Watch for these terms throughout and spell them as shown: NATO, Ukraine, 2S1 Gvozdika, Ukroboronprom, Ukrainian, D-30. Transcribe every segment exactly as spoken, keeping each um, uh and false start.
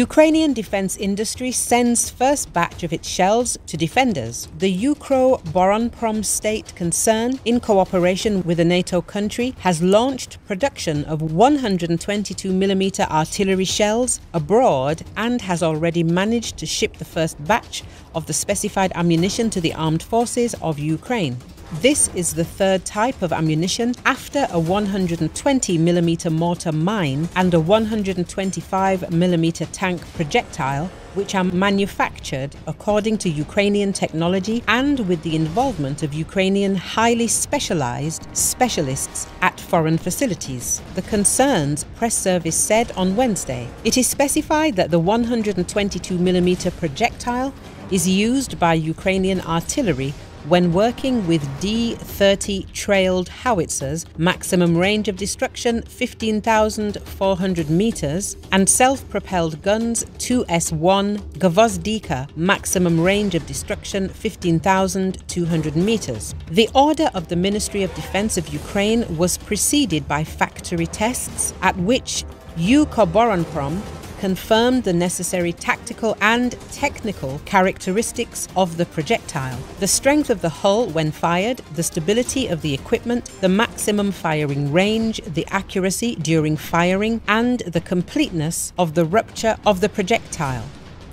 Ukrainian defense industry sends first batch of its shells to defenders. The Ukroboronprom state concerned, in cooperation with a NATO country, has launched production of one hundred twenty-two millimeter artillery shells abroad and has already managed to ship the first batch of the specified ammunition to the armed forces of Ukraine. This is the third type of ammunition after a one hundred twenty millimeter mortar mine and a one hundred twenty-five millimeter tank projectile, which are manufactured according to Ukrainian technology and with the involvement of Ukrainian highly specialized specialists at foreign facilities. The Concerns press service said on Wednesday. It is specified that the one hundred twenty-two millimeter projectile is used by Ukrainian artillery when working with D thirty trailed howitzers, maximum range of destruction fifteen thousand four hundred meters, and self-propelled guns two S one Gvozdika, maximum range of destruction fifteen thousand two hundred meters. The order of the Ministry of Defense of Ukraine was preceded by factory tests, at which Ukroboronprom confirmed the necessary tactical and technical characteristics of the projectile. The strength of the hull when fired, the stability of the equipment, the maximum firing range, the accuracy during firing, and the completeness of the rupture of the projectile,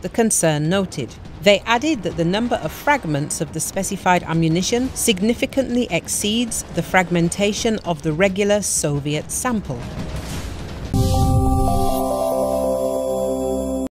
the concern noted. They added that the number of fragments of the specified ammunition significantly exceeds the fragmentation of the regular Soviet sample.